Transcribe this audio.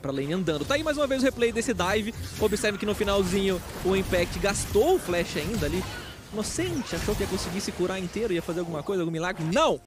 pra lane andando. Tá aí mais uma vez o replay desse dive. Observe que no finalzinho o Impact gastou o flash ainda ali. Inocente, achou que ia conseguir se curar inteiro, ia fazer alguma coisa, algum milagre. Não!